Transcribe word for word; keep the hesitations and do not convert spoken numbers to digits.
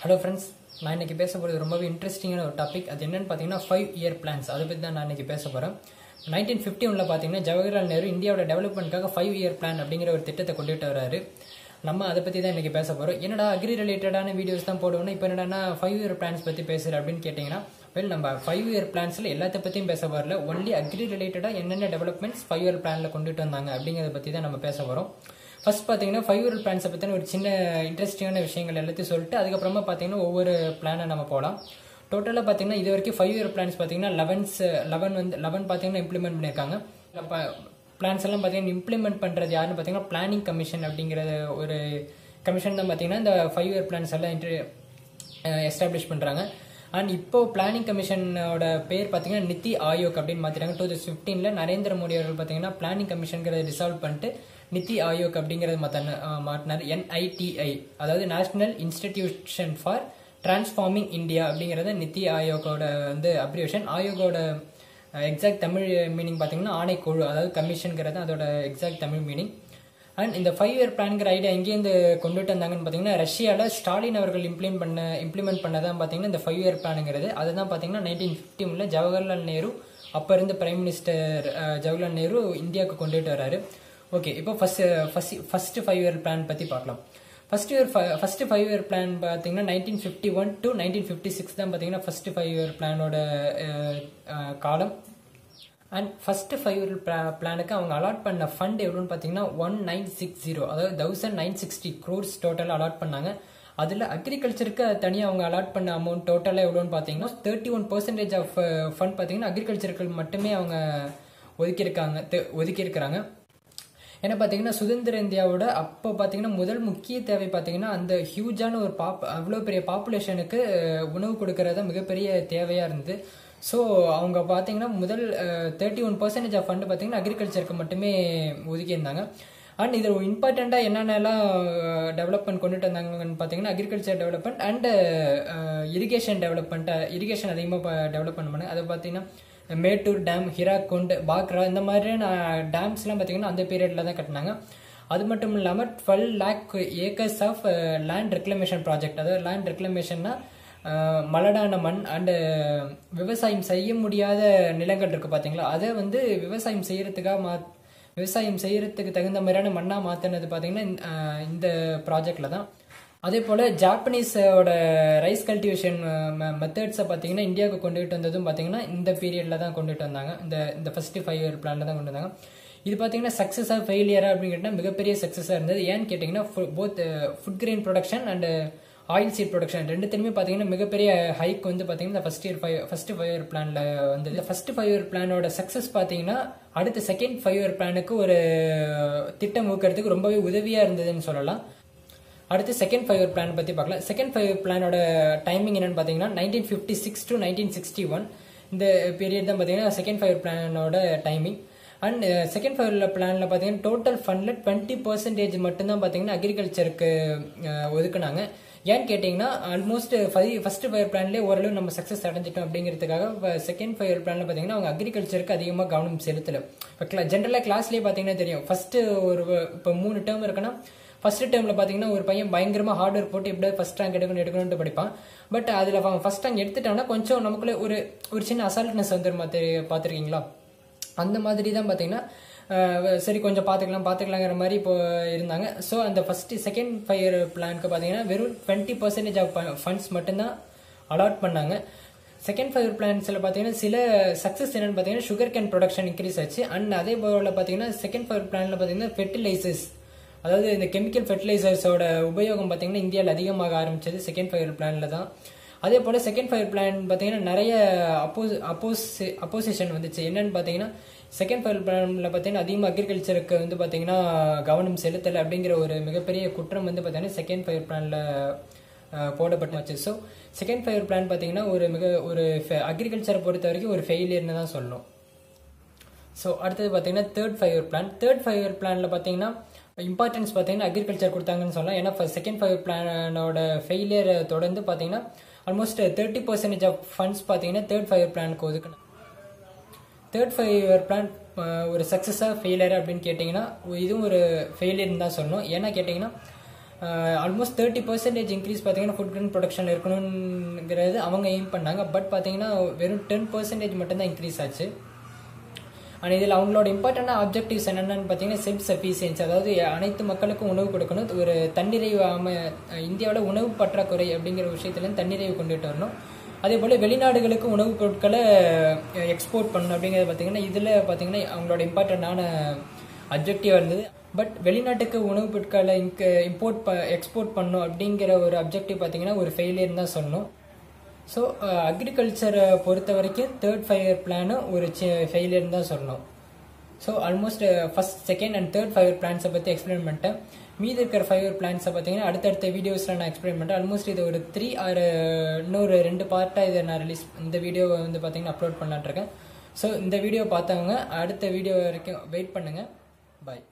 Hello friends, I am going to talk about an interesting topic. That is five year plans. That is what I am going to talk about. In nineteen fifty-one, Jawaharlal Nehru India development five year plan. We are going to talk about that. We are going to talk about agri-related videos. Now, five year plans. Well, five year plans only agri-related developments five year plan. We are going to talk about first, five year plans are interesting and over plan. Total five year plans eleven implement plans implement Planning Commission commission the five year plans established. And now Planning Commission பேர் பாத்தீங்கன்னா நிதி ஆயோக் அப்படினு மாத்திட்டாங்க twenty fifteen ல நரேந்திர மோடி அவர்கள் பாத்தீங்கன்னா Planning Commission ங்கறதை dissolve பண்ணிட்டு நிதி ஆயோக் அப்படிங்கறது மாத்தினார் N I T I அதாவது National Institution for Transforming India அப்படிங்கறது நிதி ஆயோகோட வந்து abbreviation ஆயோகோட எக்ஸாக்ட் தமிழ் மீனிங் பாத்தீங்கன்னா ஆணைக்குழு அதாவது கமிஷன்ங்கறது அதோட exact Tamil meaning. And in the five year plan idea enga inda konduta ndangan pathina Russia la Stalin avargal implement panna implement pannadha pathina the five year plan engiradhu adha dhaan pathina nineteen fifty-one la Jawaharlal Nehru appa irundha prime minister Jawaharlal Nehru India ku konduta vararu. Okay, ipo first first first five year plan pathi paakalam. First year first five year plan pathina nineteen fifty-one to nineteen fifty-six dhaan pathina first five year plan oda kaalam. And first five year plan ku avanga allot panna fund evlonu pathina nineteen sixty adha nineteen sixty crores total allot pannanga adula agriculture ku thaniya avanga allot panna amount total evlonu pathina thirty-one percent of fund pathina agriculture ku mattume avanga odikkirukanga odikkirukkranga ena pathina sudindra india oda appo pathina mudal mukkiya thevai pathina and huge ana or avlo periya population ku unavu kodukkradha migaperiya thevaiya irundhu. So avanga pathina mudal thirty-one percent of fund pathina agriculture ku mattume odikirundanga. And idu important ah enna enna development konditta irundanga nu pathina agriculture development and uh, irrigation development irrigation adhigama develop pannanga adha pathina Mettur dam, Hirakund, Bakra indha maariyana dams la pathina andha period la dhaan kattinanga. அது மட்டும் இல்லாம twelve lakh acres of uh, land reclamation project adha land reclamation na மலடான மண் and விவசாயம் செய்ய முடியாத நிலங்கள் இருக்கு பாத்தீங்களா அதை வந்து விவசாயம் செய்யறதுக்காக விவசாயம் செய்யறதுக்கு தகுந்த மாதிரியான மண்ணா மாத்தினது பாத்தீங்கன்னா இந்த ப்ராஜெக்ட்ல தான். அதே போல ஜப்பானீஸோட ரைஸ் கல்டிவேஷன் மெத்தட்ஸை பாத்தீங்கன்னா இந்தியாவுக்கு கொண்டுட்டு வந்ததும் பாத்தீங்கன்னா இந்த பீரியட்ல தான் கொண்டுட்டு வந்தாங்க இந்த இந்த ஃபர்ஸ்ட் ஃபைவ் இயர் பிளான்ல தான் கொண்டு வந்தாங்க. இது பாத்தீங்கன்னா சக்சஸா ஃபெயிலியரா அப்படிங்கறதுனா மிகப்பெரிய சக்சஸா இருந்தது. ஏன்னு கேட்டீங்கன்னா both food grain production and oil seed production ரெண்டு தனிமே பாத்தீங்கன்னா மிகப்பெரிய ஹைக் வந்து பாத்தீங்கன்னா first year first five year planல வந்து இந்த first five year planோட சக்சஸ் பாத்தீங்கன்னா அடுத்து செகண்ட் five year planக்கு ஒரு திட்டம் ஊக்குறதுக்கு ரொம்பவே உதவியா இருந்ததுன்னு சொல்லலாம். அடுத்து செகண்ட் five year plan பத்தி பார்க்கலாம். செகண்ட் five year planோட டைமிங் என்னன்னு பாத்தீங்கன்னா nineteen fifty-six to nineteen sixty-one இந்த பீரியட் தான் பாத்தீங்கன்னா செகண்ட் five year planோட timing. And uh, second five year plan la pathina total fund la twenty percent மட்டும் தான் பாத்தீங்கன்னா agriculture க்கு ஒதுக்குனாங்க. ஏன் கேட்டிங்கன்னா ஆல்மோஸ்ட் first five year planலயே ஓரளவு நம்ம சக்சஸ் அடைஞ்சிட்டோம் அப்படிங்கிறதுக்காக second five year planல பாத்தீங்கன்னா அவங்க agriculture க்கு அதிகமாக கவனம் செலுத்தல. ஜெனரலா கிளாஸ்லயே பாத்தீங்கன்னா தெரியும் first ஒரு இப்ப மூணு டேர்ம் இருக்குனா first termல பாத்தீங்கன்னா ஒரு பையன் பயங்கரமா ஹார்ட் வொர்க் போட்டு எப்படியா first rank எடுக்கணும் எடுக்கணும்னு படிப்பான். பட் அதுல அவன் first rank எடுத்துட்டானா கொஞ்சம் நமக்குள்ள ஒரு ஒரு சின்ன அசால்ட்னஸ் வந்துரும் பாத்திருக்கீங்களா அந்த மாதிரி தான் பாத்தீங்கன்னா சரி கொஞ்சம் பாத்துக்கலாம் பாத்துக்கலாம்ங்கற மாதிரி இப்போ இருந்தாங்க. சோ அந்த ஃபர்ஸ்ட் செகண்ட் five year பிளான்க்கு பாத்தீங்கன்னா வெறும் twenty percent ஆஃப் ஃபண்ட்ஸ் மட்டும் தான் அலாட் பண்ணாங்க. செகண்ட் five year பிளான்ஸ்ல பாத்தீங்கன்னா சில சக்சஸ் என்னன்னு பாத்தீங்கன்னா sugar cane production increase ஆச்சு. அண்ட் அதே போல பாத்தீங்கன்னா செகண்ட் five year பிளான்ல பாத்தீங்கன்னா fertilizers அதாவது இந்த கெமிக்கல் fertilizersோட உபயோகம் பாத்தீங்கன்னா இந்தியால அதிகமாக ஆரம்பிச்சது செகண்ட் five year பிளான்ல தான். அதே போல செகண்ட் five year plan பாத்தீங்கன்னா நிறைய அப்போசிஷன் வந்துச்சு. என்னன்னு பாத்தீங்கன்னா செகண்ட் five year planல பாத்தீங்கன்னா அதிகமா அக்ரிகல்ச்சருக்கு வந்து பாத்தீங்கன்னா கவனம் செலுத்தல அப்படிங்கிற ஒரு மிகப்பெரிய குற்றம் வந்து பாத்தீங்கன்னா செகண்ட் five year planல போடப்பட்டு வந்துச்சு. So second five year plan பாத்தீங்கன்னா ஒரு மிக ஒரு அக்ரிகல்ச்சரை பொறுத்த வரைக்கும் ஒரு ஃபெயிலியர்னு தான் சொல்லணும். ஸோ அடுத்தது பாத்தீங்கன்னா third five year plan third five year planல பாத்தீங்கன்னா இம்பார்ட்டன்ஸ் பாத்தீங்கன்னா அக்ரிகல்ச்சர் கொடுத்தாங்கன்னு சொல்லலாம். ஏன்னா செகண்ட் five year பிளானோட ஃபெயிலியர் தொடர்ந்து பாத்தீங்கன்னா almost thirty percent of funds பாத்தீங்கன்னா third five year plan க்கு ஒதுக்குனாங்க. third five year plan ஒரு சக்சஸா ஃபெயிலியரா அப்படினு கேட்டிங்கனா இதுவும் ஒரு ஃபெயிலியர் தான் சொல்லணும். ஏன்னா கேட்டிங்கனா Uh, almost thirty percentage increase in food grain production aim, but ten percent increase achu. And this is important objectives self-sufficiency. That is, another makkalukku unavu kodukkanum or thannirai Indiyavala unavu patrakurai abdingira vishayathala thannirai kondutu varanum. அதே போல வெளிநாடுகளுக்கு உணவு பொருட்களை export பண்ணணும் அப்படிங்கிறது பாத்தீங்கன்னா இதுல பாத்தீங்கன்னா அவங்களோட இம்பார்ட்டன்டான அப்ஜெக்டிவ் இருந்தது. பட் வெளிநாட்டுக்கு உணவு பொருட்களை இம்போர்ட் எக்ஸ்போர்ட் பண்ணணும் அப்படிங்கற ஒரு அப்ஜெக்டிவ் பாத்தீங்கன்னா ஒரு ஃபெயிலியர் தான் சொன்னோம். சோ அக்ரிகல்ச்சர் பொறுத்த வரைக்கும் third five year plan ஒரு ஃபெயிலியர் தான் சொன்னோம். So almost first second and third five year plans பத்தி எக்ஸ்பிளைன் பண்ணிட்டேன். மீதி இருக்கிற five year plans பார்த்தீங்கன்னா அடுத்தடுத்த வீடியோஸில் நான் எக்ஸ்பிளைன் பண்ணுறேன். ஆல்மோஸ்ட் இது ஒரு த்ரீ ஆர் இன்னொரு ரெண்டு பார்ட்டாக இதை நான் ரிலீஸ் இந்த வீடியோவை வந்து பார்த்தீங்கன்னா அப்லோட் பண்ணலான்ட்ருக்கேன். ஸோ இந்த வீடியோ பார்த்தவங்க அடுத்த வீடியோ வரைக்கும் வெயிட் பண்ணுங்கள். பாய்.